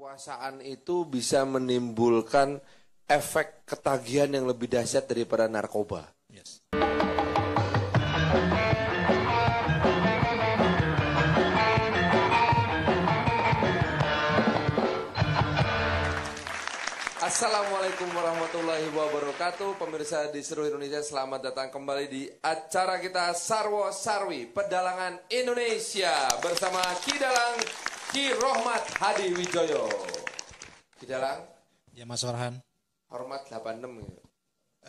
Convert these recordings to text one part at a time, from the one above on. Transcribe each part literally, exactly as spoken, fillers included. Kekuasaan itu bisa menimbulkan efek ketagihan yang lebih dahsyat daripada narkoba. Yes. Assalamualaikum warahmatullahi wabarakatuh. Pemirsa di seluruh Indonesia, selamat datang kembali di acara kita Sarwo Sarwi Pedalangan Indonesia bersama Ki Dalang Ki Rohmat Hadiwijoyo. Ki Dalang. Ya Mas Orhan. Hormat delapan enam.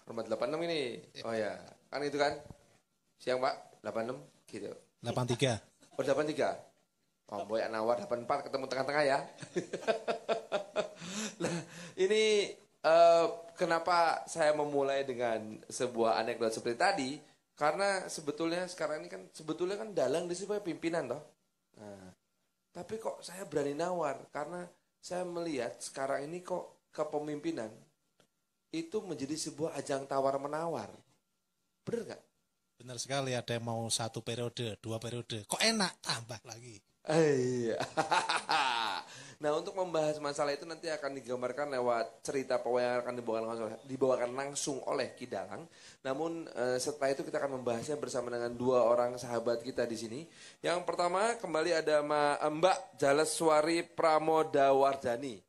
Hormat delapan enam ini. Oh ya. Kan itu kan. Siang Pak. delapan enam gitu. delapan tiga. Oh delapan tiga. Oh boy nawar delapan empat ketemu tengah-tengah ya. Nah, ini uh, kenapa saya memulai dengan sebuah anekdot seperti tadi? Karena sebetulnya sekarang ini kan sebetulnya kan dalang di sini pimpinan toh. Nah. Tapi kok saya berani nawar karena saya melihat sekarang ini kok kepemimpinan itu menjadi sebuah ajang tawar-menawar. Bener gak? Bener sekali, ada yang mau satu periode, dua periode. Kok enak? Tambah lagi. Iya. Nah untuk membahas masalah itu nanti akan digambarkan lewat cerita pewayangan yang akan dibawakan langsung, dibawakan langsung oleh Ki Dalang. Namun eh, setelah itu kita akan membahasnya bersama dengan dua orang sahabat kita di sini. Yang pertama kembali ada Mbak Jaleswari Pramodhawardani,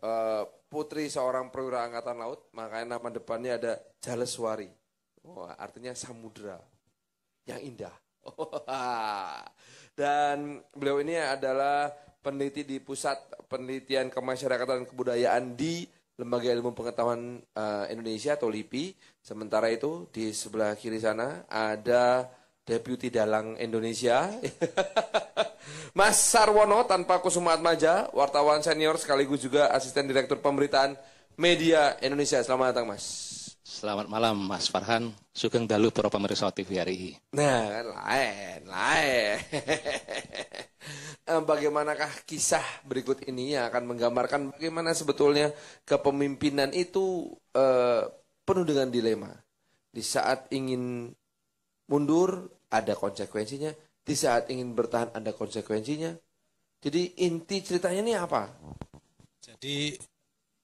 eh, putri seorang perwira angkatan laut. Makanya nama depannya ada Jaleswari. Wah, artinya samudra yang indah. Dan beliau ini adalah peneliti di Pusat Penelitian Kemasyarakatan dan Kebudayaan di Lembaga Ilmu Pengetahuan uh, Indonesia atau LIPI. Sementara itu di sebelah kiri sana ada Deputi Dalang Indonesia Mas Sarwono tanpa Kusuma Atmaja, wartawan senior sekaligus juga asisten direktur pemberitaan Media Indonesia. Selamat datang Mas. Selamat malam Mas Farhan, sugeng dalu para pemirsa T V R I. Nah, lain, lain. Bagaimanakah kisah berikut ini yang akan menggambarkan bagaimana sebetulnya kepemimpinan itu eh, penuh dengan dilema. Di saat ingin mundur ada konsekuensinya, di saat ingin bertahan ada konsekuensinya. Jadi inti ceritanya ini apa? Jadi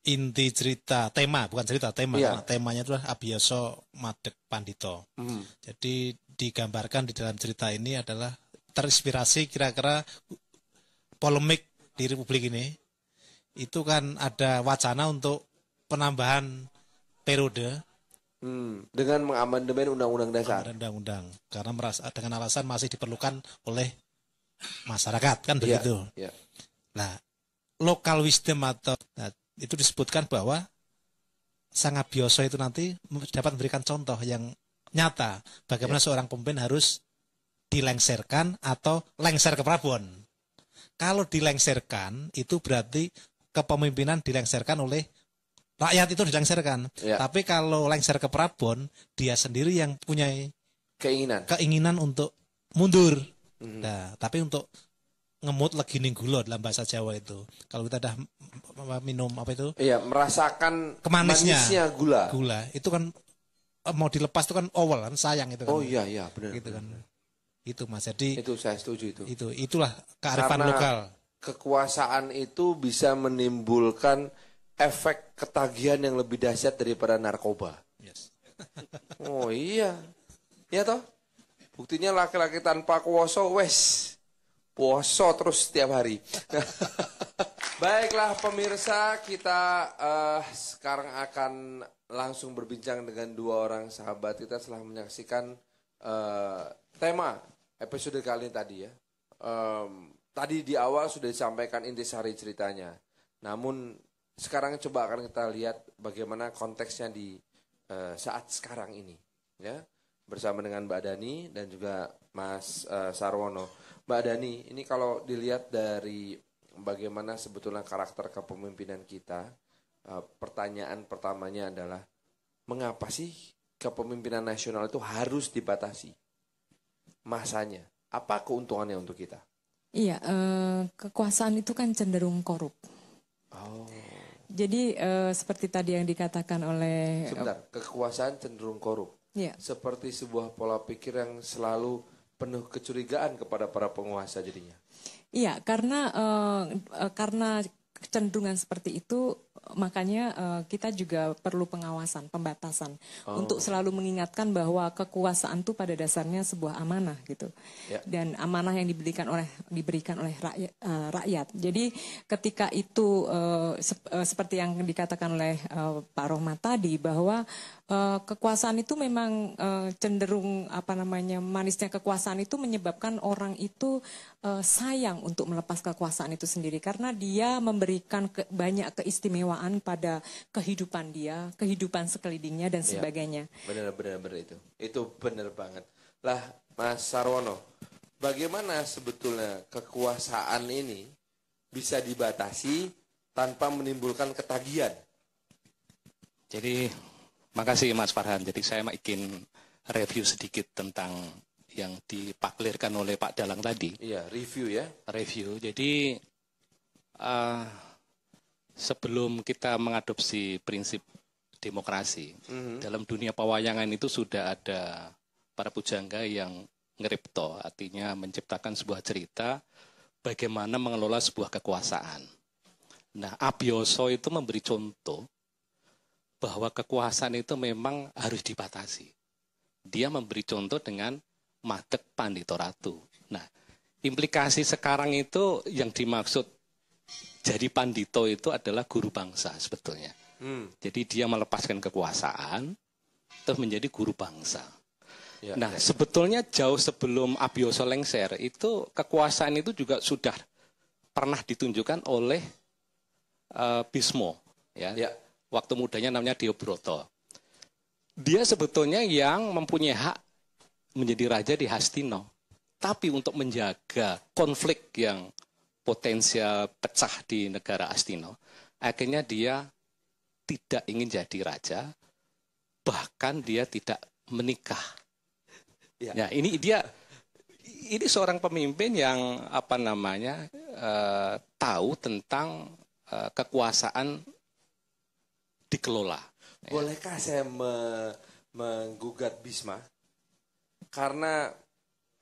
inti cerita, tema, bukan cerita, tema. Yeah. Nah, temanya itu adalah Abiyoso Madeg Pandito. Mm. Jadi digambarkan di dalam cerita ini adalah terinspirasi kira-kira polemik di Republik ini. Itu kan ada wacana untuk penambahan periode. Mm. Dengan mengamandemen undang-undang dasar. Undang-undang, karena merasa, dengan alasan masih diperlukan oleh masyarakat, kan begitu. Yeah. Yeah. Nah, local wisdom atau... Nah, itu disebutkan bahwa Sang Abiyoso itu nanti dapat memberikan contoh yang nyata bagaimana ya. Seorang pemimpin harus dilengserkan atau lengser ke prabon. Kalau dilengserkan itu berarti kepemimpinan dilengserkan oleh rakyat itu dilengserkan. Ya. Tapi kalau lengser ke prabon dia sendiri yang punya keinginan keinginan untuk mundur. Mm-hmm. Nah, tapi untuk ngemut legining gulo dalam bahasa Jawa itu. Kalau kita dah minum apa itu? Iya, merasakan kemanisnya, manisnya gula. Gula itu kan mau dilepas itu kan awal kan sayang itu kan. Oh iya iya benar. Gitu benar, kan. Benar. Itu Mas. Jadi itu saya setuju itu. Itu itulah kearifan karena lokal. Kekuasaan itu bisa menimbulkan efek ketagihan yang lebih dahsyat daripada narkoba. Yes. Oh iya. Iya toh? Buktinya laki-laki tanpa kuasa wes puasa terus setiap hari. Baiklah pemirsa, kita uh, sekarang akan langsung berbincang dengan dua orang sahabat kita setelah menyaksikan uh, tema episode kali ini tadi ya. Um, tadi di awal sudah disampaikan intisari ceritanya. Namun sekarang coba akan kita lihat bagaimana konteksnya di uh, saat sekarang ini ya. Bersama dengan Mbak Dani dan juga Mas uh, Sarwono. Mbak Dani, ini kalau dilihat dari bagaimana sebetulnya karakter kepemimpinan kita, pertanyaan pertamanya adalah, mengapa sih kepemimpinan nasional itu harus dibatasi? Masanya, apa keuntungannya untuk kita? Iya, eh, kekuasaan itu kan cenderung korup. Oh. Jadi eh, seperti tadi yang dikatakan oleh... Sebentar, kekuasaan cenderung korup. Iya. Seperti sebuah pola pikir yang selalu... penuh kecurigaan kepada para penguasa jadinya. Iya, karena eh, karena kecenderungan seperti itu, makanya uh, kita juga perlu pengawasan, pembatasan. Oh. Untuk selalu mengingatkan bahwa kekuasaan itu pada dasarnya sebuah amanah gitu. Yeah. Dan amanah yang diberikan oleh diberikan oleh rakyat. Uh, rakyat. Jadi ketika itu uh, sep, uh, seperti yang dikatakan oleh uh, Pak Rohmat tadi, bahwa uh, kekuasaan itu memang uh, cenderung apa namanya manisnya kekuasaan itu menyebabkan orang itu uh, sayang untuk melepas kekuasaan itu sendiri, karena dia memberikan ke, banyak keistimewaan pada kehidupan dia, kehidupan sekelilingnya dan sebagainya. Ya, benar-benar itu. Itu benar banget. Lah, Mas Sarwono, bagaimana sebetulnya kekuasaan ini bisa dibatasi tanpa menimbulkan ketagihan? Jadi, makasih Mas Farhan. Jadi saya ingin review sedikit tentang yang dipaklirkan oleh Pak Dalang tadi. Iya, review ya. Review. Jadi Uh, sebelum kita mengadopsi prinsip demokrasi, mm-hmm. dalam dunia pewayangan itu sudah ada para pujangga yang ngeripto, artinya menciptakan sebuah cerita bagaimana mengelola sebuah kekuasaan. Nah, Abiyoso itu memberi contoh bahwa kekuasaan itu memang harus dibatasi. Dia memberi contoh dengan Madeg Pandito Ratu. Nah, implikasi sekarang itu yang dimaksud jadi Pandito itu adalah guru bangsa sebetulnya. Hmm. Jadi dia melepaskan kekuasaan, terus menjadi guru bangsa. Ya, nah ya. Sebetulnya jauh sebelum Abiyoso lengser, itu kekuasaan itu juga sudah pernah ditunjukkan oleh uh, Bismo. Ya. Ya. Waktu mudanya namanya Diobroto. Dia sebetulnya yang mempunyai hak menjadi raja di Hastina. Tapi untuk menjaga konflik yang potensial pecah di negara Hastina, akhirnya dia tidak ingin jadi raja, bahkan dia tidak menikah. Ya, nah, ini dia, ini seorang pemimpin yang apa namanya uh, tahu tentang uh, kekuasaan dikelola. Bolehkah ya. saya me menggugat Bisma? Karena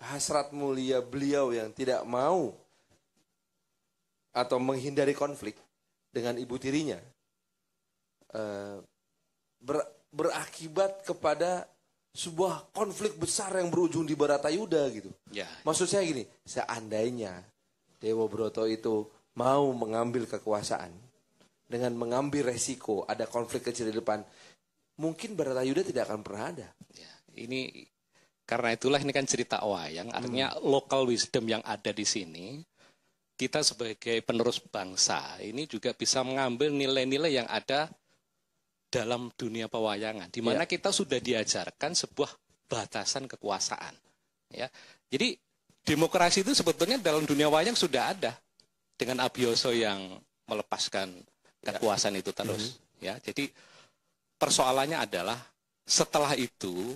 hasrat mulia beliau yang tidak mau atau menghindari konflik dengan ibu tirinya ber, berakibat kepada sebuah konflik besar yang berujung di Bharatayuddha gitu. Ya. Maksud saya gini, seandainya Diobroto itu mau mengambil kekuasaan dengan mengambil resiko ada konflik kecil di depan, mungkin Bharatayuddha tidak akan pernah ada. Ya, ini karena itulah ini kan cerita wayang, artinya hmm. local wisdom yang ada di sini. Kita sebagai penerus bangsa ini juga bisa mengambil nilai-nilai yang ada dalam dunia pewayangan, di mana ya. kita sudah diajarkan sebuah batasan kekuasaan. Ya, jadi demokrasi itu sebetulnya dalam dunia wayang sudah ada dengan Abiyoso yang melepaskan kekuasaan ya. itu terus. Mm-hmm. Ya, jadi persoalannya adalah setelah itu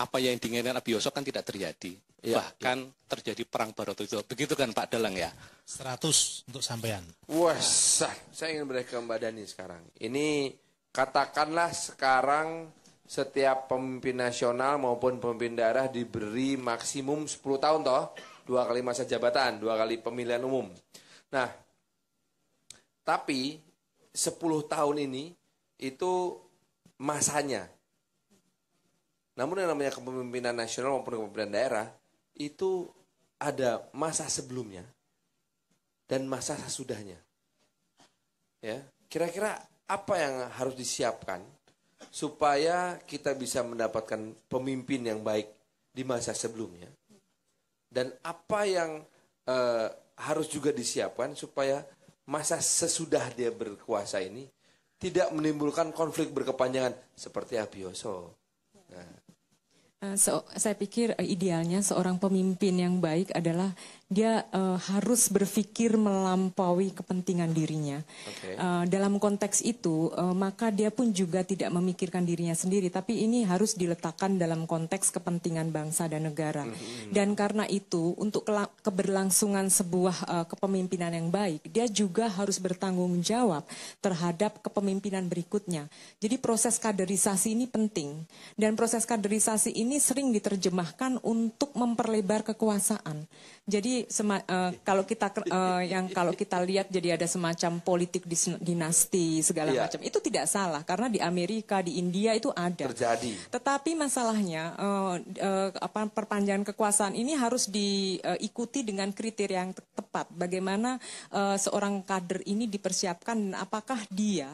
apa yang diinginkan Abiyoso kan tidak terjadi. Ya, bahkan ya. terjadi perang Bharatayuddha. Begitu kan Pak Dalang ya? seratus untuk sampean. Wah, saya ingin beri ke Mbak Dhani sekarang. Ini katakanlah sekarang setiap pemimpin nasional maupun pemimpin daerah diberi maksimum sepuluh tahun toh, dua kali masa jabatan, dua kali pemilihan umum. Nah, tapi sepuluh tahun ini itu masanya. Namun yang namanya kepemimpinan nasional maupun kepemimpinan daerah itu ada masa sebelumnya dan masa sesudahnya. Ya, kira-kira apa yang harus disiapkan supaya kita bisa mendapatkan pemimpin yang baik di masa sebelumnya, dan apa yang eh, harus juga disiapkan supaya masa sesudah dia berkuasa ini tidak menimbulkan konflik berkepanjangan seperti Abiyoso. Nah, So, saya pikir idealnya seorang pemimpin yang baik adalah dia uh, harus berpikir melampaui kepentingan dirinya. Okay. Uh, dalam konteks itu, uh, maka dia pun juga tidak memikirkan dirinya sendiri, tapi ini harus diletakkan dalam konteks kepentingan bangsa dan negara. Mm-hmm. Dan karena itu, untuk keberlangsungan sebuah uh, kepemimpinan yang baik, dia juga harus bertanggung jawab terhadap kepemimpinan berikutnya. Jadi proses kaderisasi ini penting, dan proses kaderisasi ini sering diterjemahkan untuk memperlebar kekuasaan. Jadi jadi sema, uh, kalau kita uh, yang kalau kita lihat jadi ada semacam politik dinasti segala iya. macam itu tidak salah karena di Amerika, di India itu ada. Terjadi. Tetapi masalahnya uh, uh, apa perpanjangan kekuasaan ini harus diikuti uh, dengan kriteria yang tepat. Bagaimana uh, seorang kader ini dipersiapkan dan apakah dia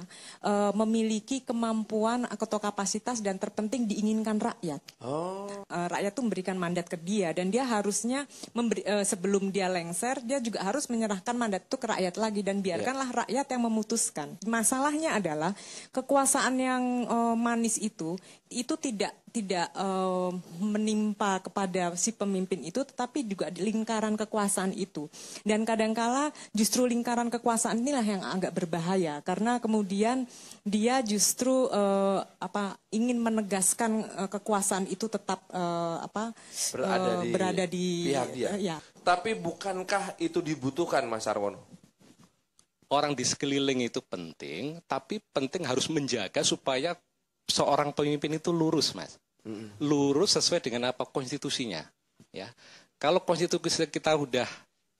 uh, memiliki kemampuan atau kapasitas dan terpenting diinginkan rakyat. Oh. Uh, rakyat itu memberikan mandat ke dia dan dia harusnya memberi, uh, sebelum dia lengser dia juga harus menyerahkan mandat itu ke rakyat lagi dan biarkanlah yeah. rakyat yang memutuskan. Masalahnya adalah kekuasaan yang uh, manis itu itu tidak tidak uh, menimpa kepada si pemimpin itu tetapi juga di lingkaran kekuasaan itu. Dan kadangkala justru lingkaran kekuasaan inilah yang agak berbahaya karena kemudian dia justru uh, apa ingin menegaskan uh, kekuasaan itu tetap uh, apa berada uh, di, berada di pihak dia. Uh, ya. Tapi bukankah itu dibutuhkan Mas Sarwono? Orang di sekeliling itu penting, tapi penting harus menjaga supaya seorang pemimpin itu lurus, Mas. Lurus sesuai dengan apa konstitusinya. Ya, kalau konstitusi kita udah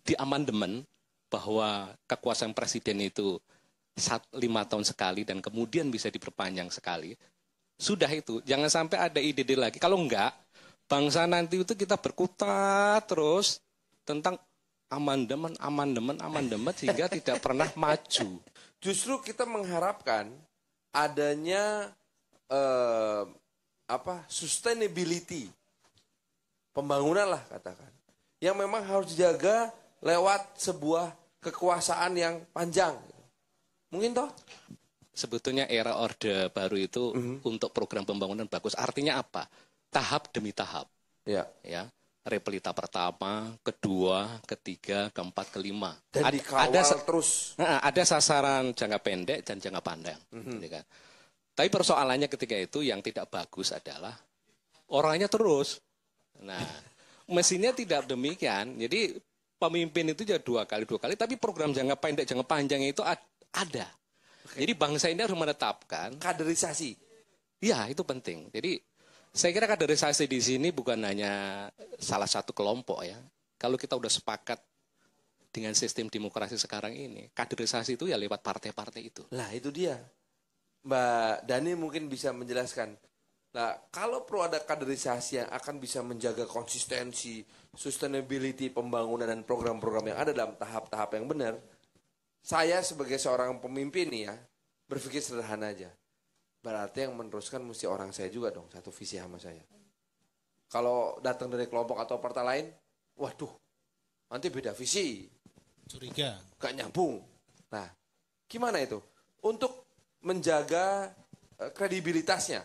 diamandemen bahwa kekuasaan presiden itu lima tahun sekali dan kemudian bisa diperpanjang sekali, sudah itu. Jangan sampai ada ide-ide lagi. Kalau enggak, bangsa nanti itu kita berkutat terus tentang amandemen, amandemen, amandemen sehingga tidak pernah maju. Justru kita mengharapkan adanya Uh, apa sustainability pembangunan lah katakan yang memang harus dijaga lewat sebuah kekuasaan yang panjang mungkin toh sebetulnya era Orde Baru itu mm-hmm. untuk program pembangunan bagus artinya apa tahap demi tahap ya ya repelita pertama kedua ketiga keempat kelima dan ada, dikawal ada, terus nah, ada sasaran jangka pendek dan jangka pandang mm-hmm. gitu kan. Tapi persoalannya ketika itu yang tidak bagus adalah orangnya terus. Nah, mesinnya tidak demikian. Jadi pemimpin itu jadi dua kali, dua kali. Tapi program jangka pendek, jangka panjang itu ada. Jadi bangsa ini harus menetapkan. Kaderisasi. Ya, itu penting. Jadi saya kira kaderisasi di sini bukan hanya salah satu kelompok ya. Kalau kita udah sepakat dengan sistem demokrasi sekarang ini, kaderisasi itu ya lewat partai-partai itu. Lah, itu dia. Mbak Dhani mungkin bisa menjelaskan. Nah, kalau perlu ada kaderisasi yang akan bisa menjaga konsistensi, sustainability pembangunan dan program-program yang ada dalam tahap-tahap yang benar, saya sebagai seorang pemimpin nih ya, berpikir sederhana aja. Berarti yang meneruskan mesti orang saya juga dong, satu visi sama saya. Kalau datang dari kelompok atau partai lain, waduh, nanti beda visi. Curiga. Gak nyambung. Nah, gimana itu? Untuk menjaga kredibilitasnya.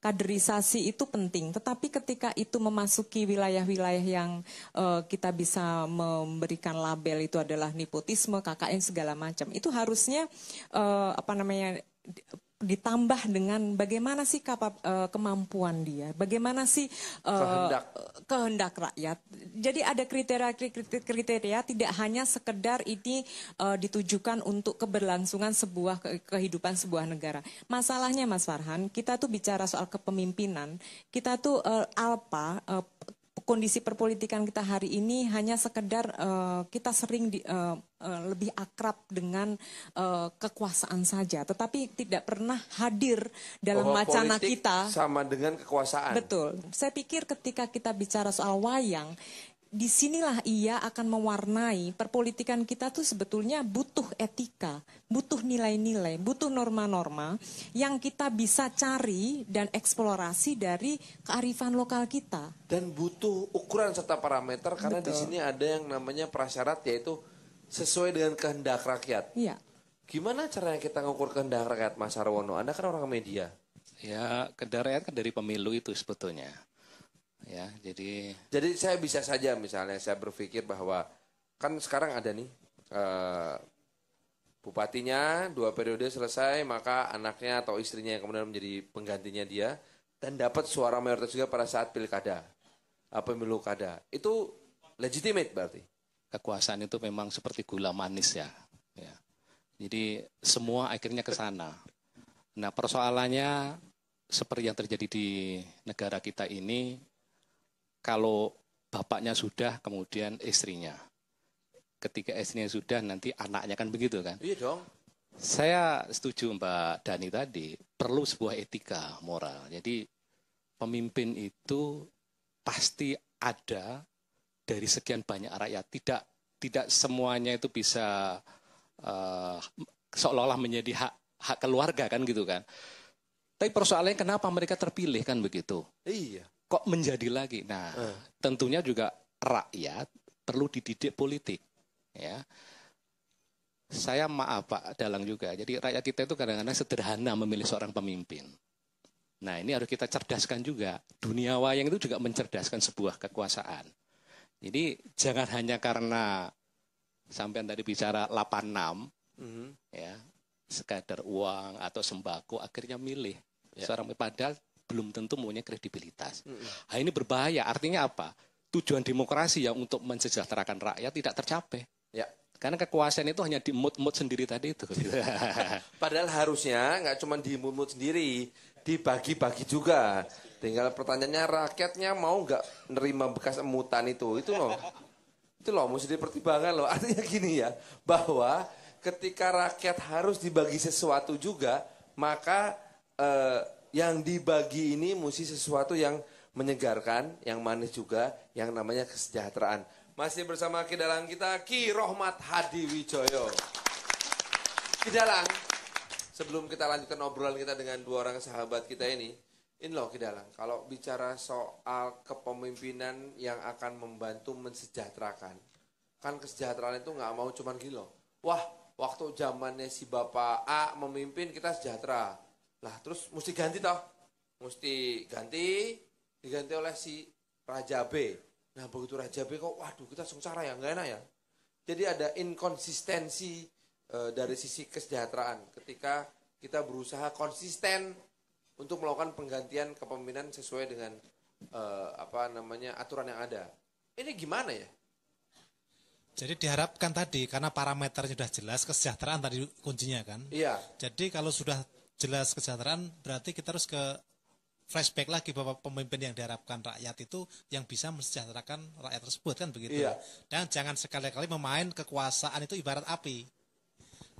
Kaderisasi itu penting, tetapi ketika itu memasuki wilayah-wilayah yang uh, kita bisa memberikan label itu adalah nepotisme, K K N segala macam, itu harusnya uh, apa namanya ditambah dengan bagaimana sih kapab, uh, kemampuan dia, bagaimana sih uh, kehendak. kehendak rakyat. Jadi ada kriteria-kriteria tidak hanya sekedar ini uh, ditujukan untuk keberlangsungan sebuah ke kehidupan sebuah negara. Masalahnya Mas Farhan, kita tuh bicara soal kepemimpinan, kita tuh uh, alpa uh, kondisi perpolitikan kita hari ini hanya sekedar uh, kita sering di, uh, uh, lebih akrab dengan uh, kekuasaan saja, tetapi tidak pernah hadir dalam wacana kita. Sama dengan kekuasaan. Betul. Saya pikir ketika kita bicara soal wayang, disinilah ia akan mewarnai perpolitikan kita tuh sebetulnya butuh etika, butuh nilai-nilai, butuh norma-norma yang kita bisa cari dan eksplorasi dari kearifan lokal kita. Dan butuh ukuran serta parameter karena Betul. Di sini ada yang namanya prasyarat yaitu sesuai dengan kehendak rakyat. Iya. Gimana caranya kita ngukur kehendak rakyat Mas Sarwono? Anda kan orang media. Ya, kehendak rakyat kan dari pemilu itu sebetulnya. Ya, jadi jadi saya bisa saja misalnya saya berpikir bahwa kan sekarang ada nih eh, bupatinya dua periode selesai maka anaknya atau istrinya yang kemudian menjadi penggantinya dia dan dapat suara mayoritas juga pada saat pilkada pemilu kada itu legitimate berarti kekuasaan itu memang seperti gula manis ya, ya. Jadi semua akhirnya ke sana. Nah persoalannya seperti yang terjadi di negara kita ini. Kalau bapaknya sudah, kemudian istrinya. Ketika istrinya sudah, nanti anaknya kan begitu kan? Iya dong. Saya setuju Mbak Dhani tadi, perlu sebuah etika moral. Jadi pemimpin itu pasti ada dari sekian banyak rakyat. Tidak tidak semuanya itu bisa uh, seolah-olah menjadi hak hak keluarga kan gitu kan. Tapi persoalannya kenapa mereka terpilih kan begitu? Iya. Kok menjadi lagi? Nah, eh. tentunya juga rakyat perlu dididik politik, ya. Saya maaf Pak Dalang juga. Jadi rakyat kita itu kadang-kadang sederhana memilih seorang pemimpin. Nah, ini harus kita cerdaskan juga. Dunia wayang itu juga mencerdaskan sebuah kekuasaan. Jadi jangan hanya karena sampean tadi bicara delapan enam, mm-hmm. ya, sekadar uang atau sembako akhirnya milih yeah. seorang, padahal belum tentu punya kredibilitas. Mm-hmm. Nah, ini berbahaya. Artinya apa? Tujuan demokrasi yang untuk mensejahterakan rakyat tidak tercapai. Ya. Yeah. Karena kekuasaan itu hanya dimut-mut sendiri tadi itu. Padahal harusnya nggak cuma dimut-mut sendiri, dibagi-bagi juga. Tinggal pertanyaannya rakyatnya mau nggak nerima bekas emutan itu. Itu loh, itu loh mesti dipertimbangkan loh. Artinya gini ya, bahwa ketika rakyat harus dibagi sesuatu juga, maka eh, yang dibagi ini mesti sesuatu yang menyegarkan, yang manis juga, yang namanya kesejahteraan. Masih bersama Ki Dalang kita, Ki Rohmat Hadiwijoyo. Ki Dalang, sebelum kita lanjutkan obrolan kita dengan dua orang sahabat kita ini, ini loh Ki Dalang, kalau bicara soal kepemimpinan yang akan membantu mensejahterakan, kan kesejahteraan itu nggak mau cuman gini loh, wah waktu zamannya si Bapak A memimpin kita sejahtera, lah terus mesti ganti toh, mesti ganti, diganti oleh si Raja B. Nah begitu Raja B kok, waduh kita sengsara ya, nggak enak ya. Jadi ada inkonsistensi e, dari sisi kesejahteraan ketika kita berusaha konsisten untuk melakukan penggantian kepemimpinan sesuai dengan e, apa namanya aturan yang ada. Ini gimana ya? Jadi diharapkan tadi karena parameternya sudah jelas, kesejahteraan tadi kuncinya kan. Iya. Jadi kalau sudah jelas kesejahteraan berarti kita harus ke flashback lagi bahwa pemimpin yang diharapkan rakyat itu yang bisa mensejahterakan rakyat tersebut kan begitu. Iya. Dan jangan sekali-kali memain kekuasaan itu ibarat api.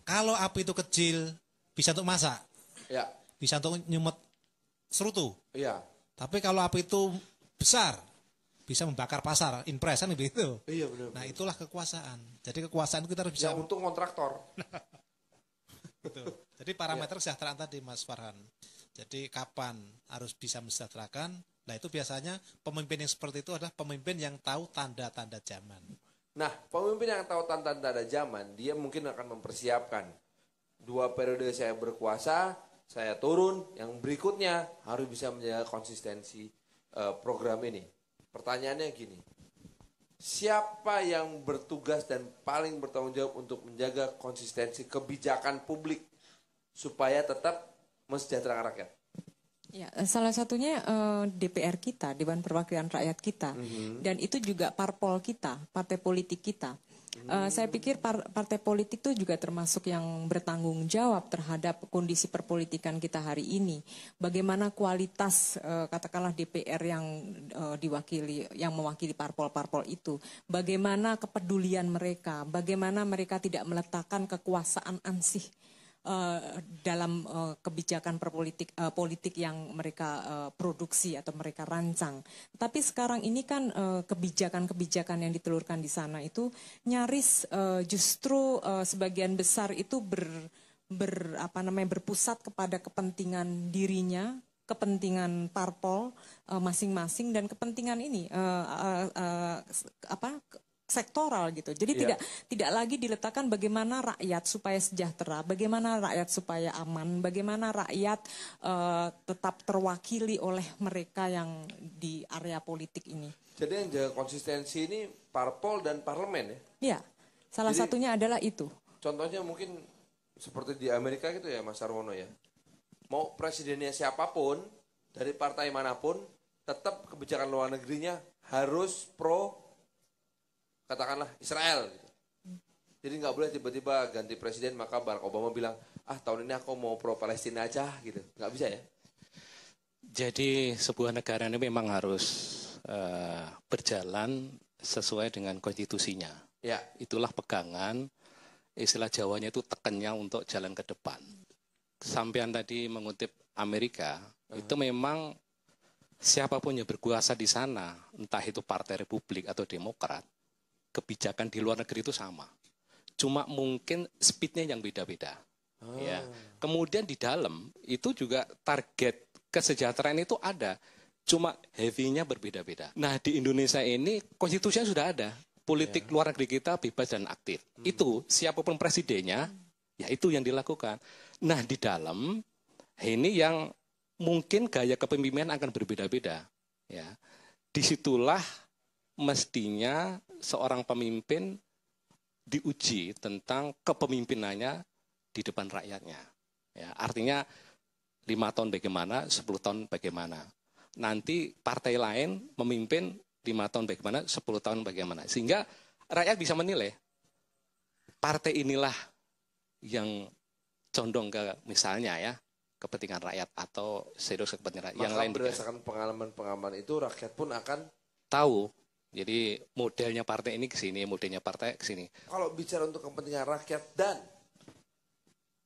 Kalau api itu kecil bisa untuk masak, ya. Bisa untuk nyumet serutu. Iya. Tapi kalau api itu besar bisa membakar pasar, impresan begitu. Iya benar. Nah itulah kekuasaan. Jadi kekuasaan itu kita harus bisa. Ya untuk kontraktor. Betul. Jadi parameter ya. Kesejahteraan tadi Mas Farhan. Jadi kapan harus bisa mensejahterakan? Nah itu biasanya pemimpin yang seperti itu adalah pemimpin yang tahu tanda-tanda zaman. Nah pemimpin yang tahu tanda-tanda zaman, dia mungkin akan mempersiapkan. Dua periode saya berkuasa, saya turun, yang berikutnya harus bisa menjaga konsistensi uh, program ini. Pertanyaannya gini, siapa yang bertugas dan paling bertanggung jawab untuk menjaga konsistensi kebijakan publik supaya tetap mensejahterakan rakyat? Ya, salah satunya eh, D P R kita, Dewan Perwakilan Rakyat kita, mm-hmm. dan itu juga parpol kita, partai politik kita. Mm-hmm. eh, saya pikir par- partai politik itu juga termasuk yang bertanggung jawab terhadap kondisi perpolitikan kita hari ini. Bagaimana kualitas eh, katakanlah D P R yang eh, diwakili, yang mewakili parpol-parpol itu, bagaimana kepedulian mereka, bagaimana mereka tidak meletakkan kekuasaan ansih Uh, dalam uh, kebijakan perpolitik uh, politik yang mereka uh, produksi atau mereka rancang. Tapi sekarang ini kan uh, kebijakan-kebijakan yang ditelurkan di sana itu nyaris uh, justru uh, sebagian besar itu ber, ber apa namanya berpusat kepada kepentingan dirinya, kepentingan parpol uh, masing-masing dan kepentingan ini uh, uh, uh, apa? sektoral gitu. Jadi yeah. tidak tidak lagi diletakkan bagaimana rakyat supaya sejahtera, bagaimana rakyat supaya aman, bagaimana rakyat uh, tetap terwakili oleh mereka yang di area politik ini. Jadi yang jaga konsistensi ini parpol dan parlemen ya? Iya, salah Jadi, satunya adalah itu. Contohnya mungkin seperti di Amerika gitu ya Mas Sarwono ya. Mau presidennya siapapun, dari partai manapun, tetap kebijakan luar negerinya harus pro katakanlah Israel gitu. Jadi nggak boleh tiba-tiba ganti presiden maka Barack Obama bilang ah tahun ini aku mau pro Palestina aja gitu, nggak bisa ya. Jadi sebuah negara ini memang harus uh, berjalan sesuai dengan konstitusinya. Ya, itulah pegangan, istilah Jawanya itu tekennya untuk jalan ke depan. Sampean tadi mengutip Amerika, uh-huh. itu memang siapapun yang berkuasa di sana, entah itu Partai Republik atau Demokrat, kebijakan di luar negeri itu sama. Cuma mungkin speednya yang beda-beda. Oh. Ya. Kemudian di dalam itu juga target kesejahteraan itu ada. Cuma heavy-nya berbeda-beda. Nah di Indonesia ini konstitusinya sudah ada. Politik yeah. luar negeri kita bebas dan aktif. Hmm. Itu siapapun presidennya, hmm. ya itu yang dilakukan. Nah di dalam ini yang mungkin gaya kepemimpinan akan berbeda-beda. Ya. Disitulah mestinya seorang pemimpin diuji tentang kepemimpinannya di depan rakyatnya. Ya, artinya lima tahun bagaimana, sepuluh tahun bagaimana. Nanti partai lain memimpin lima tahun bagaimana, sepuluh tahun bagaimana. Sehingga rakyat bisa menilai partai inilah yang condong ke misalnya ya kepentingan rakyat atau serius kepentingan rakyat. Maka yang lain berdasarkan pengalaman-pengalaman itu rakyat pun akan tahu. Jadi modelnya partai ini ke sini, modelnya partai ke sini. Kalau bicara untuk kepentingan rakyat dan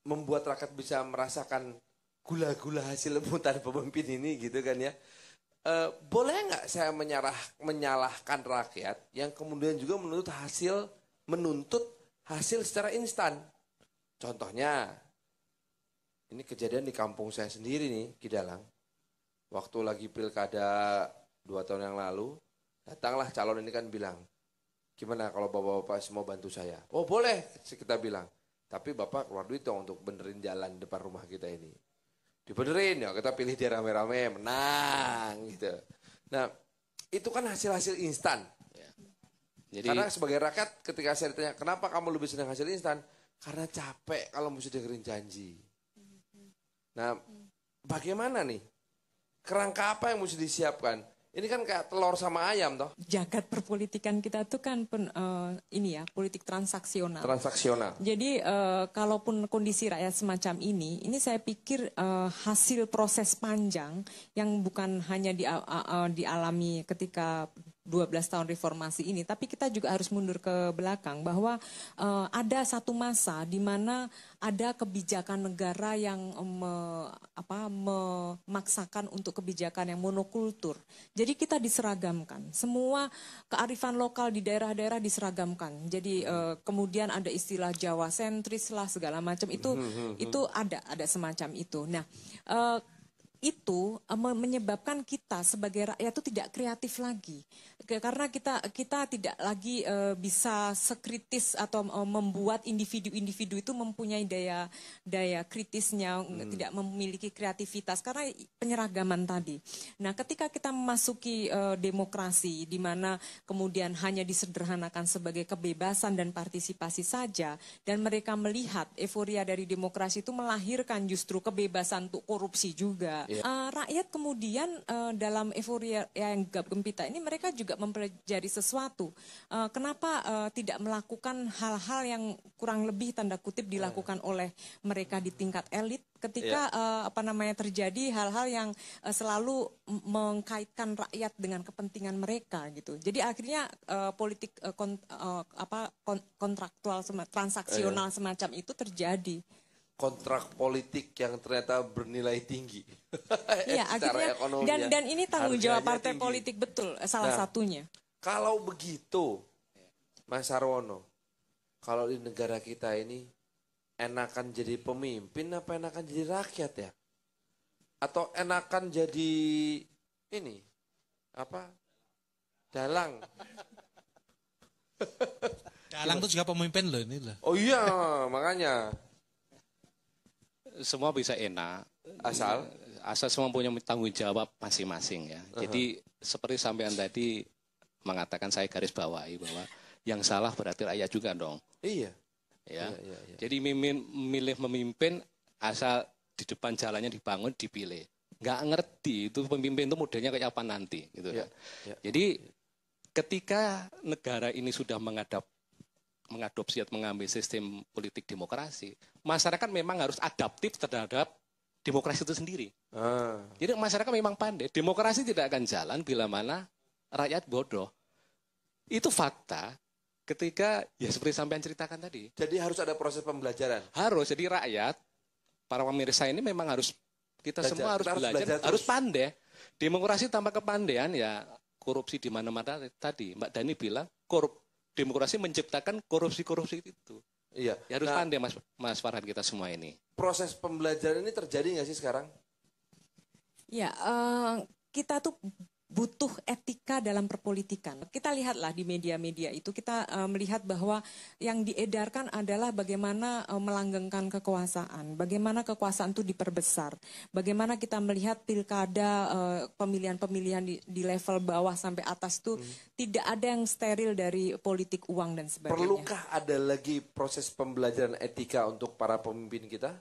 membuat rakyat bisa merasakan gula-gula hasil lebutan pemimpin ini gitu kan ya. E, boleh nggak saya menyerah, menyalahkan rakyat yang kemudian juga menuntut hasil, menuntut hasil secara instan. Contohnya, ini kejadian di kampung saya sendiri nih, Ki Dalang. Waktu lagi pilkada dua tahun yang lalu, datanglah calon ini kan bilang, gimana kalau bapak-bapak semua bantu saya? Oh boleh, kita bilang. Tapi bapak keluar duit dong untuk benerin jalan depan rumah kita ini. Dibenerin ya, kita pilih dia rame-rame, menang gitu. Nah, itu kan hasil-hasil instan. Ya. Jadi, karena sebagai rakyat ketika saya ditanya, kenapa kamu lebih senang hasil instan? Karena capek kalau mesti dengerin janji. Nah, bagaimana nih? Kerangka apa yang mesti disiapkan? Ini kan kayak telur sama ayam toh. Jagat perpolitikan kita tuh kan pen, uh, ini ya, politik transaksional. Transaksional. Jadi uh, kalaupun kondisi rakyat semacam ini, ini saya pikir uh, hasil proses panjang yang bukan hanya di, uh, uh, dialami ketika dua belas tahun reformasi ini, tapi kita juga harus mundur ke belakang bahwa uh, ada satu masa di mana ada kebijakan negara yang me, apa, memaksakan untuk kebijakan yang monokultur. Jadi kita diseragamkan, semua kearifan lokal di daerah-daerah diseragamkan. Jadi uh, kemudian ada istilah Jawa sentris lah segala macam itu, itu ada ada semacam itu. Nah. Uh, itu menyebabkan kita sebagai rakyat itu tidak kreatif lagi karena kita kita tidak lagi uh, bisa sekritis atau uh, membuat individu-individu itu mempunyai daya daya kritisnya, hmm. tidak memiliki kreativitas karena penyeragaman tadi. Nah, ketika kita memasuki uh, demokrasi di mana kemudian hanya disederhanakan sebagai kebebasan dan partisipasi saja dan mereka melihat euforia dari demokrasi itu melahirkan justru kebebasan untuk korupsi juga. Yeah. Uh, rakyat kemudian uh, dalam euforia yang gempita ini mereka juga mempelajari sesuatu. Uh, kenapa uh, tidak melakukan hal-hal yang kurang lebih tanda kutip dilakukan yeah. oleh mereka di tingkat elit ketika yeah. uh, apa namanya terjadi hal-hal yang uh, selalu mengkaitkan rakyat dengan kepentingan mereka gitu. Jadi akhirnya uh, politik uh, kont uh, apa kont kontraktual sem transaksional yeah. semacam itu terjadi. Kontrak politik yang ternyata bernilai tinggi. Iya, akhirnya ekonomi, dan, ya. dan ini tanggung jawab partai tinggi. Politik betul salah nah, satunya. Kalau begitu, Mas Sarwono, kalau di negara kita ini enakan jadi pemimpin apa enakan jadi rakyat ya? Atau enakan jadi ini apa? Dalang. Dalang itu juga pemimpin loh ini loh. Oh iya, makanya. Semua bisa enak asal asal semua punya tanggung jawab masing-masing ya. Uh-huh. Jadi seperti sampean tadi mengatakan saya garis bawahi bahwa yang salah berarti rakyat juga dong. Iya. Ya. Iya, iya, iya. Jadi mimin, milih memimpin asal di depan jalannya dibangun dipilih. Nggak ngerti itu pemimpin itu modelnya kayak apa nanti gitu kan. Iya, iya. Jadi ketika negara ini sudah menghadap mengadopsi atau mengambil sistem politik demokrasi, masyarakat memang harus adaptif terhadap demokrasi itu sendiri. Ah. Jadi masyarakat memang pandai. Demokrasi tidak akan jalan bila mana rakyat bodoh. Itu fakta ketika, ya seperti sampean ceritakan tadi. Jadi harus ada proses pembelajaran? Harus, jadi rakyat, para pemirsa ini memang harus, kita belajar. semua harus kita belajar, belajar harus pandai. Demokrasi tanpa kepandaian ya korupsi di mana-mana. Tadi Mbak Dhani bilang, korup, demokrasi menciptakan korupsi-korupsi itu. Iya. Ya harus nah, pandai mas, mas Farhan kita semua ini. Proses pembelajaran ini terjadi nggak sih sekarang? Ya, eh, kita tuh butuh etika dalam perpolitikan. Kita lihatlah di media-media itu, kita eh, melihat bahwa yang diedarkan adalah bagaimana eh, melanggengkan kekuasaan, bagaimana kekuasaan itu diperbesar, bagaimana kita melihat pilkada, pemilihan-pemilihan eh, di, di level bawah sampai atas itu hmm. tidak ada yang steril dari politik uang dan sebagainya. Perlukah ada lagi proses pembelajaran etika untuk para pemimpin kita?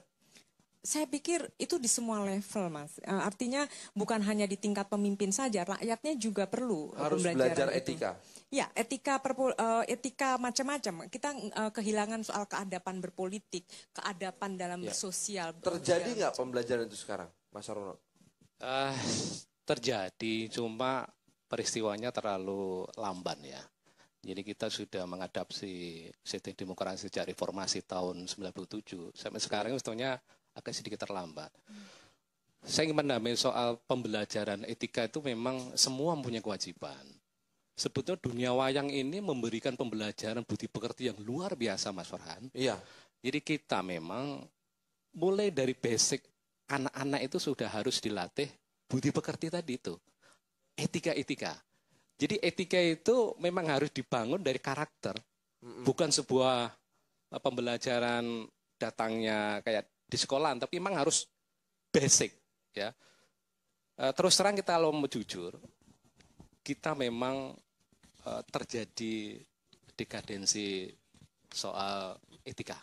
Saya pikir itu di semua level, Mas. Artinya bukan hanya di tingkat pemimpin saja, rakyatnya juga perlu harus belajar etika. Ya, etika perpol, etika macam-macam. Kita kehilangan soal keadaban berpolitik, keadaban dalam ya. sosial. Terjadi nggak pembelajaran itu sekarang, Mas Sarwono? Uh, terjadi, cuma peristiwanya terlalu lamban ya. Jadi kita sudah mengadaptasi sistem demokrasi sejak reformasi tahun sembilan puluh tujuh sampai sekarang, sebetulnya agak sedikit terlambat. Hmm. Saya ingin menamai soal pembelajaran etika itu memang semua punya kewajiban. Sebetulnya dunia wayang ini memberikan pembelajaran budi pekerti yang luar biasa, Mas Farhan. Iya. Jadi kita memang mulai dari basic, anak-anak itu sudah harus dilatih budi pekerti tadi itu. Etika-etika. Jadi etika itu memang harus dibangun dari karakter. Mm-mm. Bukan sebuah pembelajaran datangnya kayak di sekolahan, tapi memang harus basic ya. Terus terang kita kalau mau jujur, kita memang terjadi dekadensi soal etika.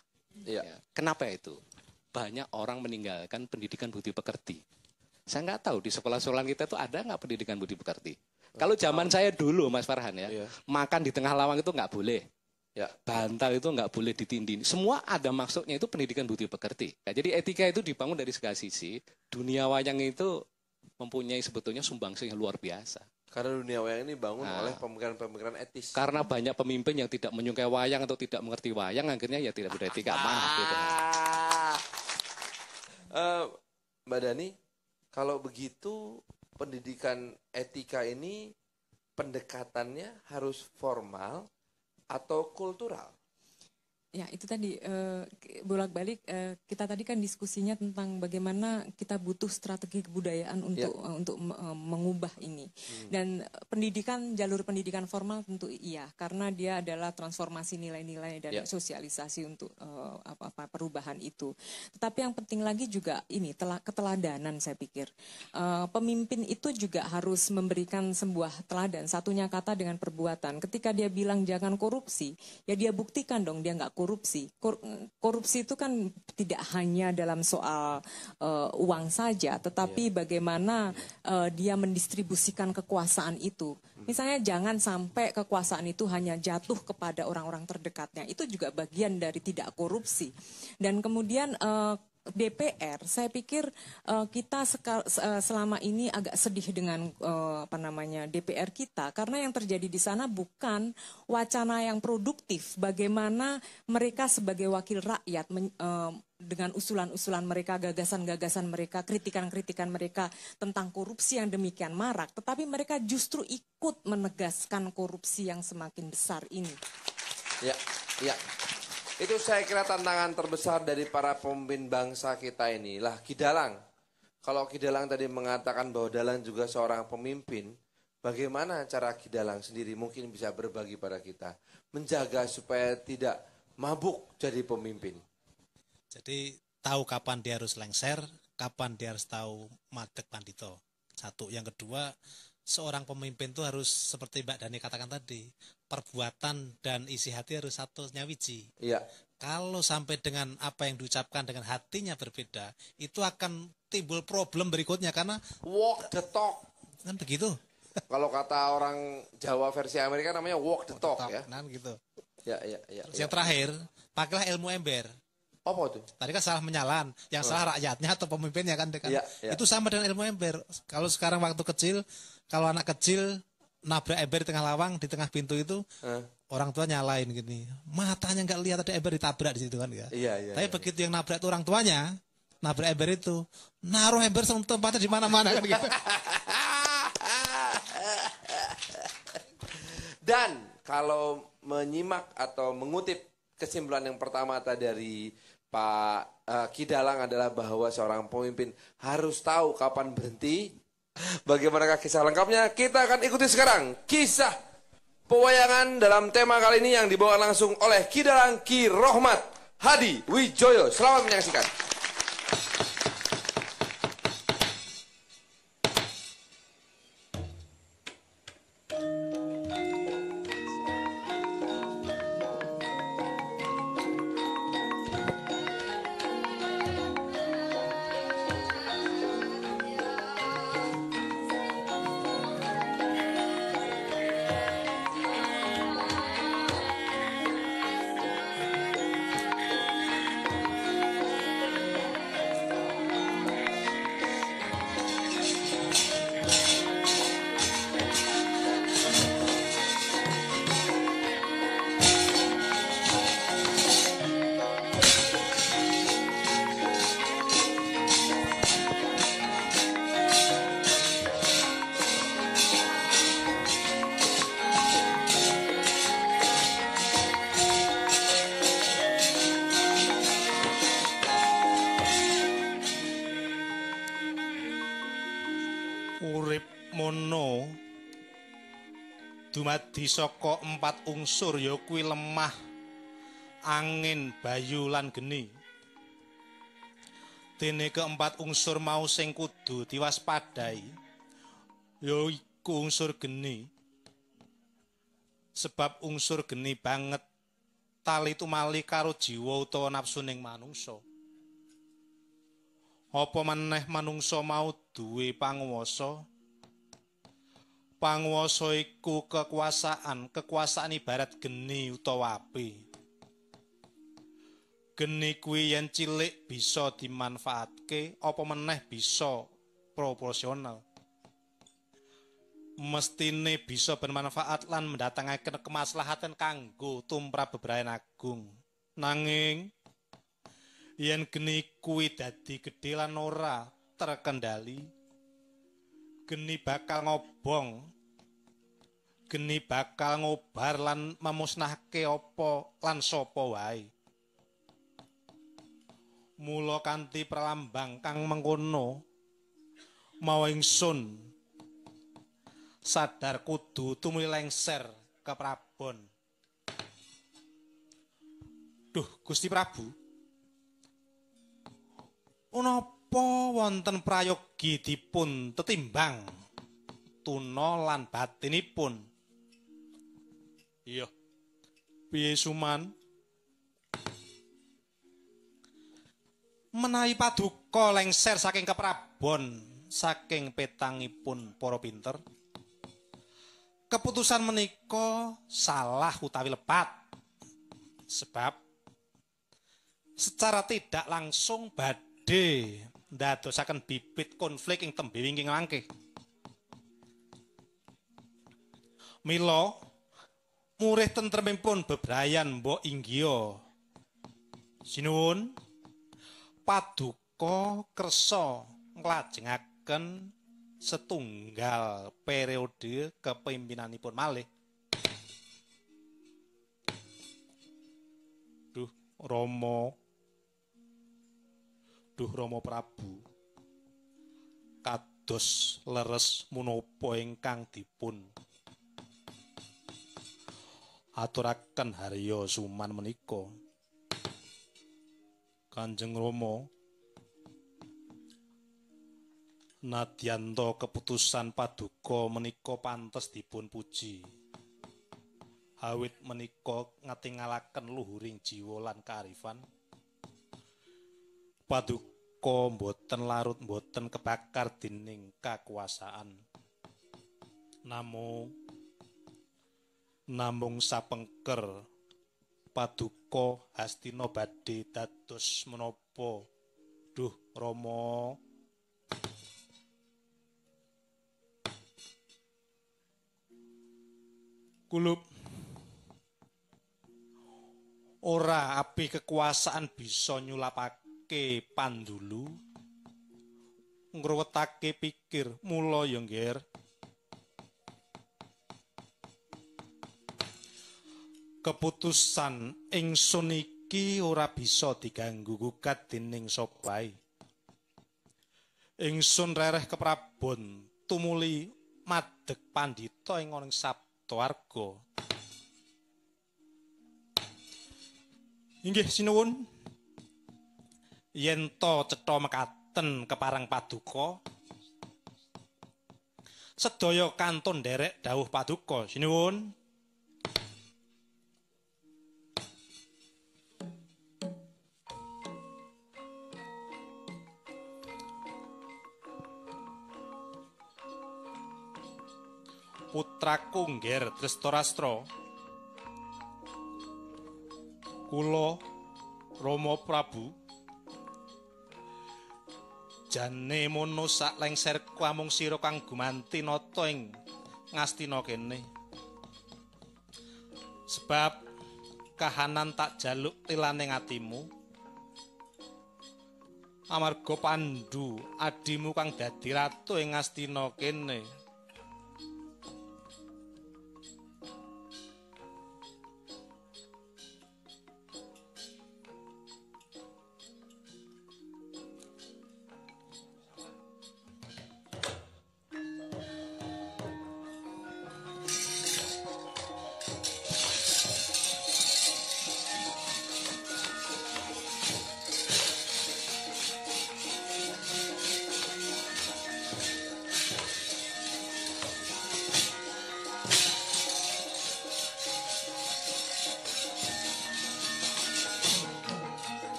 Ya. Ya. Kenapa itu? Banyak orang meninggalkan pendidikan budi pekerti. Saya nggak tahu di sekolah-sekolah kita itu ada nggak pendidikan budi pekerti. Kalau zaman saya dulu, Mas Farhan ya, ya. makan di tengah lawang itu nggak boleh. Ya, bantal itu nggak boleh ditindih. Semua ada maksudnya, itu pendidikan budi pekerti. Nah, jadi etika itu dibangun dari segala sisi. Dunia wayang itu mempunyai sebetulnya sumbangsih yang luar biasa. Karena dunia wayang ini dibangun nah, oleh pemikiran-pemikiran etis. Karena banyak pemimpin yang tidak menyukai wayang atau tidak mengerti wayang, akhirnya ya tidak beretika. Ah, Maaf, gitu. uh, Mbak Dhani, kalau begitu pendidikan etika ini pendekatannya harus formal atau kultural? Ya, itu tadi eh, bolak-balik eh, kita tadi kan diskusinya tentang bagaimana kita butuh strategi kebudayaan untuk ya. uh, untuk uh, mengubah ini. Hmm. Dan pendidikan, jalur pendidikan formal tentu iya, karena dia adalah transformasi nilai-nilai dan ya. sosialisasi untuk uh, apa, apa perubahan itu. Tetapi yang penting lagi juga ini telah keteladanan, saya pikir. Uh, pemimpin itu juga harus memberikan sebuah teladan, satunya kata dengan perbuatan. Ketika dia bilang jangan korupsi, ya dia buktikan dong dia nggak korupsi. Kor korupsi itu kan tidak hanya dalam soal uh, uang saja, tetapi yeah. bagaimana uh, dia mendistribusikan kekuasaan itu. Misalnya jangan sampai kekuasaan itu hanya jatuh kepada orang-orang terdekatnya. Itu juga bagian dari tidak korupsi. Dan kemudian uh, D P R, saya pikir uh, kita uh, selama ini agak sedih dengan uh, apa namanya D P R kita, karena yang terjadi di sana bukan wacana yang produktif. Bagaimana mereka sebagai wakil rakyat men, uh, dengan usulan-usulan mereka, gagasan-gagasan mereka, kritikan-kritikan mereka tentang korupsi yang demikian marak, tetapi mereka justru ikut menegaskan korupsi yang semakin besar ini. Ya, ya. Itu saya kira tantangan terbesar dari para pemimpin bangsa kita ini. Lah, Ki Dalang. Kalau Ki Dalang tadi mengatakan bahwa Dalang juga seorang pemimpin, bagaimana cara Ki Dalang sendiri mungkin bisa berbagi pada kita, menjaga supaya tidak mabuk jadi pemimpin? Jadi tahu kapan dia harus lengser, kapan dia harus tahu Madeg Pandito. Satu. Yang kedua, seorang pemimpin itu harus seperti Mbak Dhani katakan tadi, perbuatan dan isi hati harus satu nyawiji. Iya. Kalau sampai dengan apa yang diucapkan dengan hatinya berbeda, itu akan timbul problem berikutnya karena walk the talk. Kan begitu. Kalau kata orang Jawa versi Amerika namanya walk the talk, walk the talk ya. Kan gitu. Ya, ya, ya. Terus ya. Yang terakhir, pakailah ilmu ember. Apa itu? Tadi kan salah menyalan, yang oh. salah rakyatnya atau pemimpinnya kan, kan? Ya, ya. Itu sama dengan ilmu ember. Kalau sekarang waktu kecil, kalau anak kecil nabrak ember di tengah lawang, di tengah pintu itu, eh? orang tua nyalain gini. Matanya nggak lihat ada ember ditabrak di situ kan ya. Iya, iya, Tapi iya, begitu iya. yang nabrak itu orang tuanya, nabrak ember itu, naruh ember tempatnya di mana-mana kan gitu. Dan kalau menyimak atau mengutip kesimpulan yang pertama tadi dari Pak uh, Ki Dalang adalah bahwa seorang pemimpin harus tahu kapan berhenti. Bagaimanakah kisah lengkapnya? Kita akan ikuti sekarang kisah pewayangan dalam tema kali ini yang dibawa langsung oleh Ki Dalang Ki Rohmat Hadiwijoyo. Selamat menyaksikan. Dumadi saka empat unsur ya kuwi lemah, angin, bayu lan geni. Dene keempat unsur mau sing kudu diwaspadai ya iku unsur geni. Sebab unsur geni banget tali tumali karo jiwa utawa nafsuning manungsa. Apa meneh manungsa mau duwe panguwasa? Panguwasa iku kekuasaan, kekuasaan ibarat geni utawa api. Geni kuwi yen cilik bisa dimanfaatke, apa meneh bisa proporsional. Mestine bisa bermanfaat lan mendatangake kemaslahatan kanggo tumrap bebrayan agung. Nanging yen geni kuwi dadi gedhe lan ora terkendali, geni bakal ngobong, geni bakal ngobar lan memusnahke apa lan sapa wae. Mula kanthi pralambang kang mengkono, mau ingsun sadar kudu tumuli lengser keprabon. Duh, Gusti Prabu, ono apa wonten prayogi dipun tetimbang tuna lan batinipun? Iya. Piye suman? Menawi paduka lengser saking keprabon, saking petangipun para pinter, keputusan menika salah utawi lepat. Sebab secara tidak langsung badhe ndadosaken bibit konflik ing tembe wingking mangke. Mila murih tentremipun bebrayan mbok inggih. Sinuwun paduka kersa nglajengaken setunggal periode kepemimpinanipun malih. Duh, Rama. Duh Rama Prabu, kados leres menapa ingkang dipun aturaken Haryo Suman menika? Kanjeng Rama, nadyanto keputusan paduka menika pantes dipun puji. Awit menika ngatingalaken luhuring jiwa lan kaarifan. Paduka mboten larut, mboten kebakar dening kakuasaan. Namung namung sapengker paduka Hastina badhe dados menapa? Duh Rama. Kulup. Ora api kekuasaan bisa nyulapake Pandulu. Ngrewetake pikir mula ya, Ngger. Keputusan ingsun iki ora bisa diganggu gugat dening sobai. Ingsun rereh keprabon tumuli Madeg Pandito ing ana Sabto Arga. Inggih sinuwun. Yen to cetha mekaten keparang paduka. Sedaya kantun nderek dawuh paduka. Sinuwun. Putraku Ngger Drestarastra, kula Rama Prabu jane mono sak lengserku amung sira kang gumanti nata ing Ngastina kene, sebab kahanan tak jaluk tilaning atimu amarga Pandu adimu kang dadi ratu ing Ngastina kene.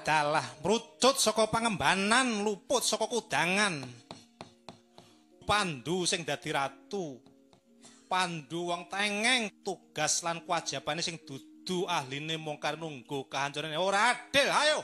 Dalah mrucut saka pangembanan, luput saka kudangan. Pandu sing dadi ratu, Pandu wong tengeng, tugas lan kewajibane sing dudu ahline mung karo nunggu kahancuran ora adil. Ayo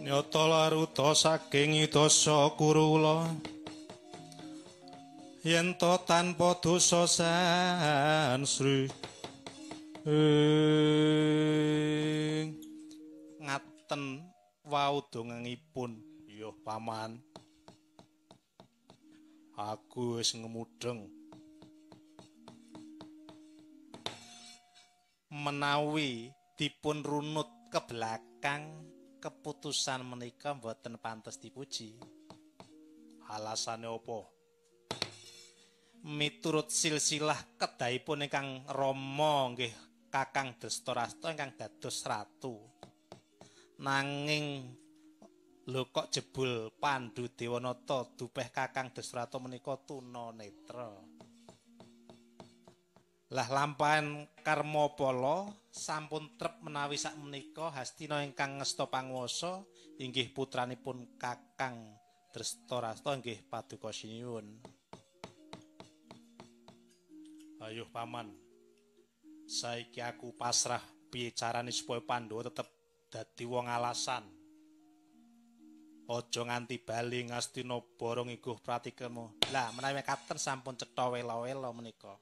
nyata laruta saking dosa kula yen to tanpa dosa sansri ing ngaten wau dongengipun. Yo paman, aku wis ngemudheng menawi dipun runut ke belakang. Keputusan menika mboten pantes dipuji. Alasane opo? Miturut silsilah kedahipun ingkang Rama nggih Kakang Drestarastra ingkang dados ratu. Nanging lho kok jebul Pandhu Dewanata dupeh Kakang Drestarastra menika tunanetra. Lah lampahan karma pala sampun trep menawi sak menika Hastina ingkang ngesta panguwasa inggih putranipun Kakang Drestarastra inggih paduka sinuwun. Ayuh paman, saiki aku pasrah piye carane supaya Pandhawa tetep dadi wong alasan. Aja nganti bali Ngastina borong iguh pratikemu. Lah menawi katen sampun cetha wela-wela menika.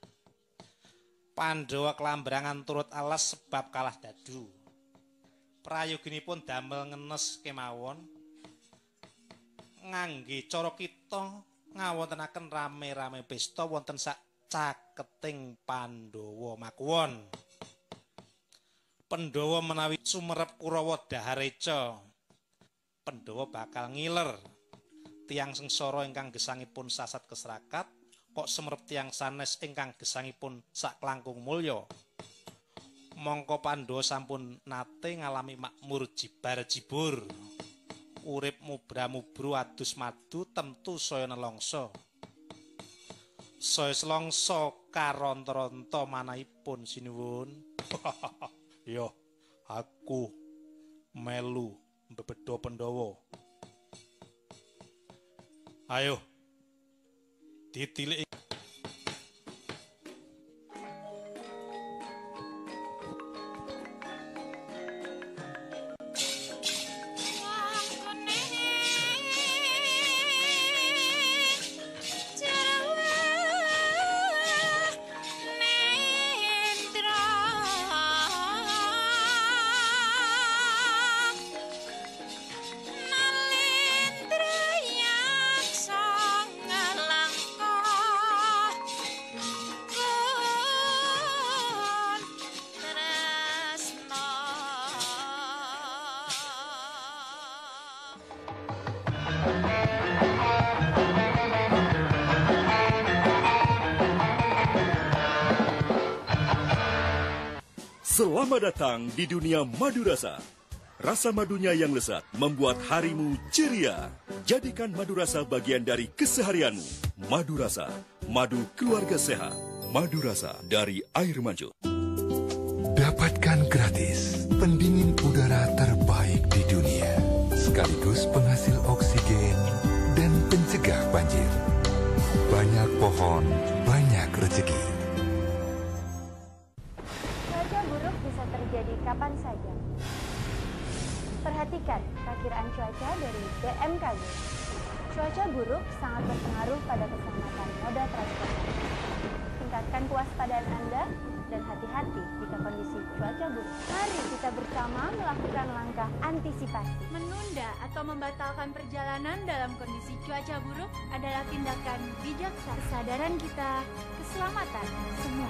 Pandhawa kelambrangan turut alas sebab kalah dadu. Prayoginipun damel ngenes kemawon ngangge cara kita ngawontenaken rame-rame pesta wonten sak caketing Pandhawa makuwon. Pandawa menawi sumerep Kurawa dahareca, Pandawa bakal ngiler. Tiang sengsara ingkang gesangipun sasat keserakat, kok sumerep tiang sanes ingkang gesangipun sak langkung mulya. Mongko Pandawa sampun nate ngalami makmur jibar jibur. Urip mubra-mubru adus madu tentu saya nelongso. Saya selongso karonto-ronto manahipun sinuwun. Yo, aku melu bebedo Pandawa. Ayo ditilik. Selamat datang di dunia Madu Rasa. Rasa madunya yang lezat membuat harimu ceria. Jadikan Madu Rasa bagian dari keseharianmu. Madu Rasa, madu keluarga sehat. Madu Rasa dari Air Mancur. Dapatkan gratis pendingin udara terbaik di dunia, sekaligus penghasil oksigen dan pencegah banjir. Banyak pohon, banyak rezeki. Kapan saja. Perhatikan perakiraan cuaca dari B M K G. Cuaca buruk sangat berpengaruh pada keselamatan moda transportasi. Tingkatkan kewaspadaan Anda dan hati-hati jika kondisi cuaca buruk. Mari kita bersama melakukan langkah antisipasi. Menunda atau membatalkan perjalanan dalam kondisi cuaca buruk adalah tindakan bijaksana. Kesadaran kita, keselamatan semua.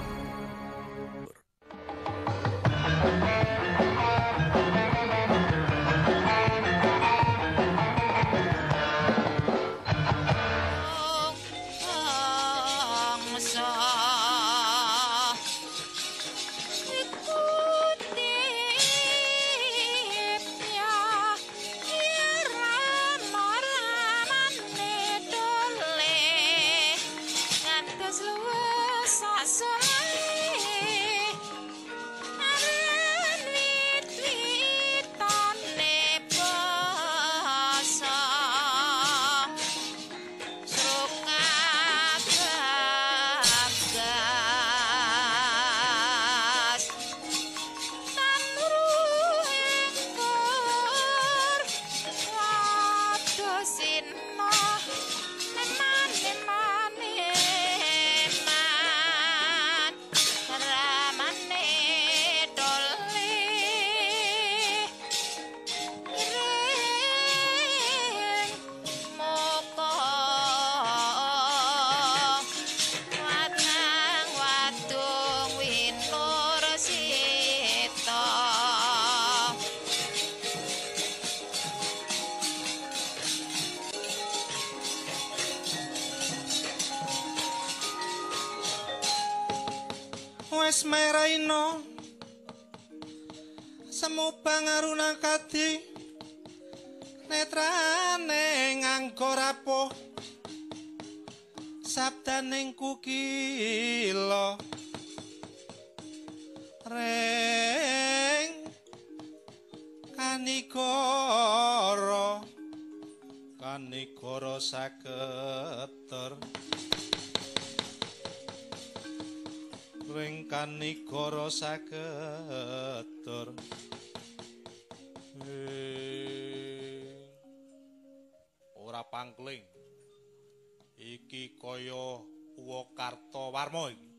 Meraino semu pangaruna kati netrane nganggo rapuh sabdaning kukila reng kanikara kanikara saketer ring kanikara saketer. Ora pangkling. Iki kaya Wakarta Warma iki.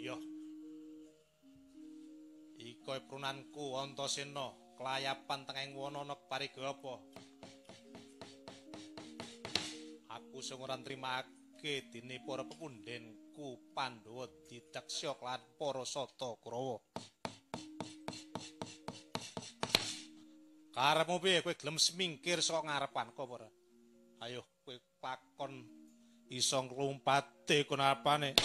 Yo. Iki kaya prunanku Antasena, klayapan tengahing wana nek parigapa. Aku sing ora nrimake dene para pepundhen Pandawa diteksya lan para sata Kurawa. Karepmu piye kowe gelem semingkir saka ngarepanku apa ora? Ayo kowe pakon iso nglumpate kon apane.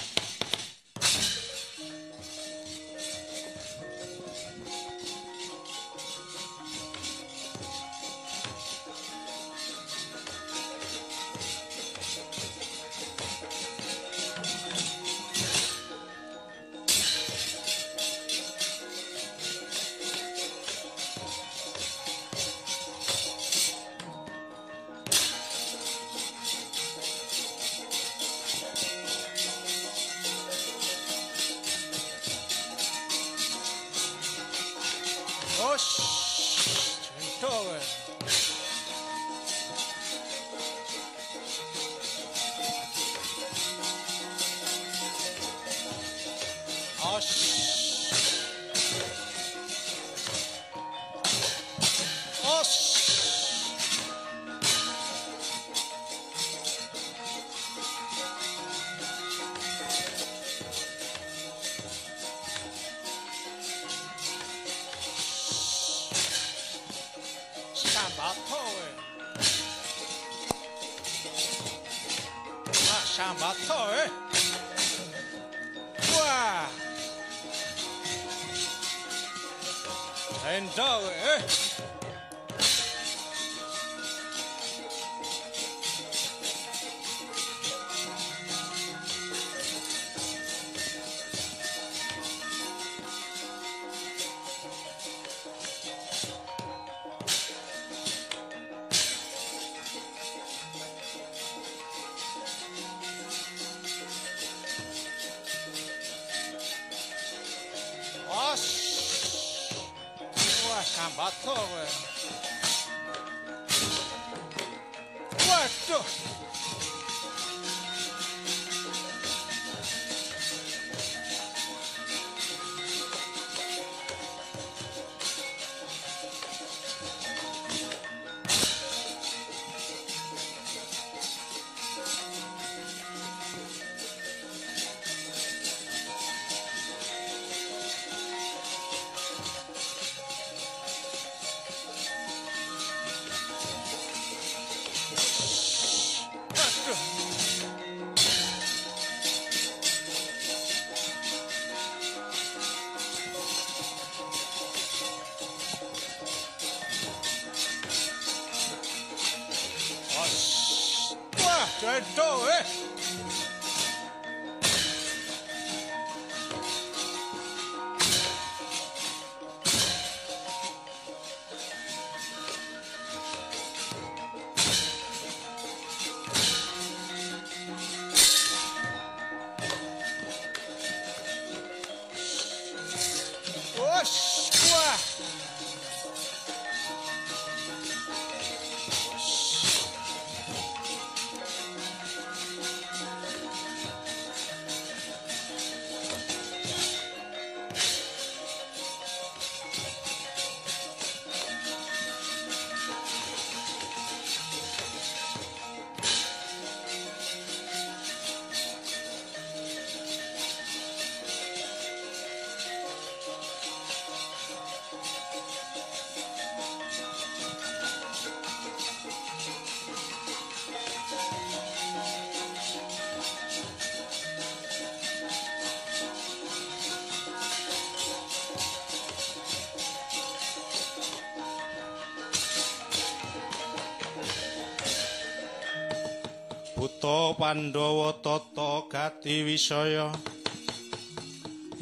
Pandawa tata Gatiwisaya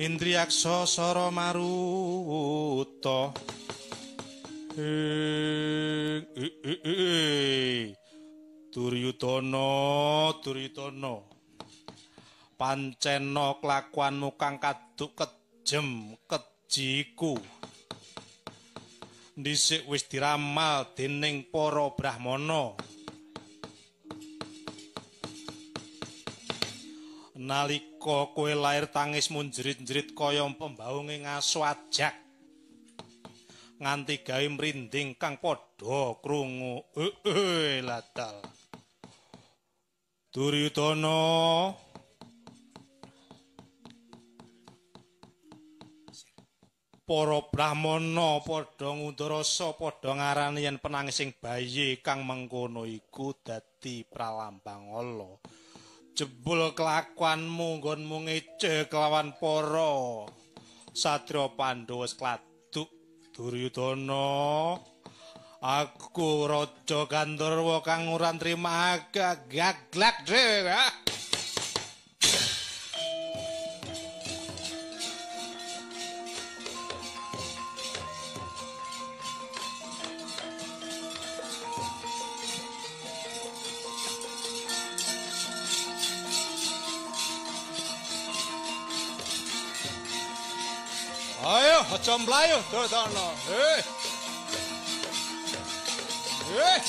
Indriyaksa Sara Maruta eh eh Duryudana Duryudana pancena kelakuanmu kang kaduk kejem kejiku dhisik wis diramal dening para brahmana. Nalika kowe lair tangis munjerit-jerit kaya pembaunge ngaso ajak nganti gawe mrinding kang padha krungu eh eh latal Duryudana Para brahmana padha ngudarasa padha ngarani yen penangising bayi kang mengkono iku dadi pralambang Allah. Jebul kelakuanmu nggonmu ngece kelawan para satriya Pandhawa kladuk Duryudana. Aku raja Gandarwa kang ora nrima gaglak dhewe. Ayo, aja mlayu Duryudana. Heh. Heh.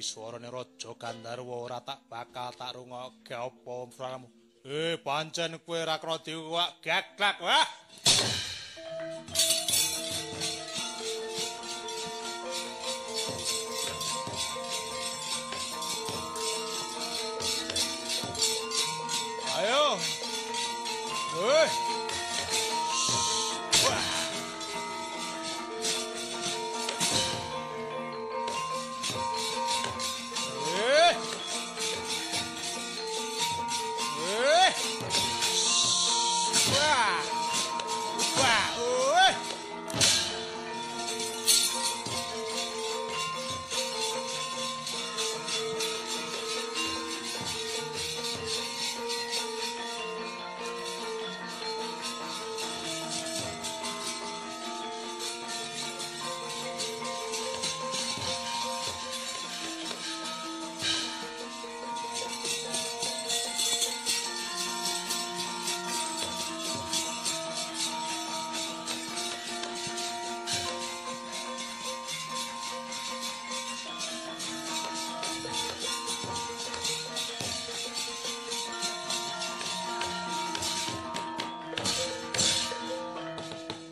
Suarane raja Gandarwa ora tak bakal tak rungokke apa pranamu. Eh pancen kowe ra kena diwak gaglak wah. Ayo. Woi.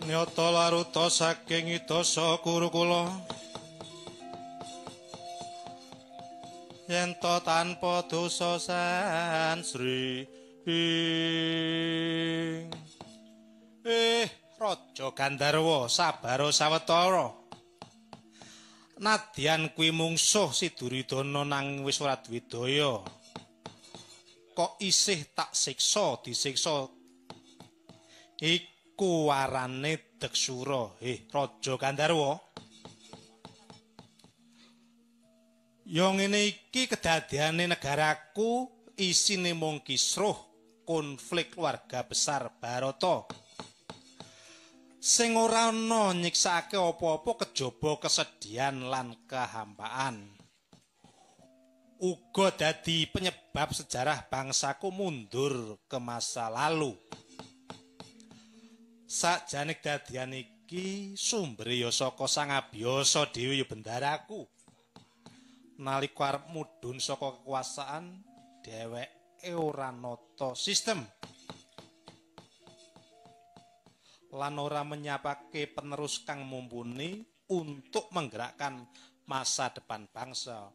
Nyata laruta saking idasa kurukula yen to tanpa dosa sansri ing eh raja Gandarwa sabaro sawetara nadyan kuwi mungsuh si Duryudana nang wis ora duwe daya kok isih tak siksa disiksa iki kuwarane Deksura. Eh raja Gandarwa, ya ngene iki kedadiane negaraku isine mung kisruh konflik keluarga besar Bharata sing ora ana nyiksake apa-apa kejaba kesedihan lan kehampaan, uga dadi penyebab sejarah bangsaku mundur ke masa lalu. Sakjane kedadian iki sumbere ya saka Sang Abiyoso dhewe ya bendaraku. Nalika arep mudhun saka kekuasaan dheweke ora nata sistem lan ora menyapake penerus kang mumpuni untuk menggerakkan masa depan bangsa.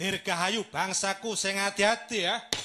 Dirgahayu bangsaku sing ati-ati ya.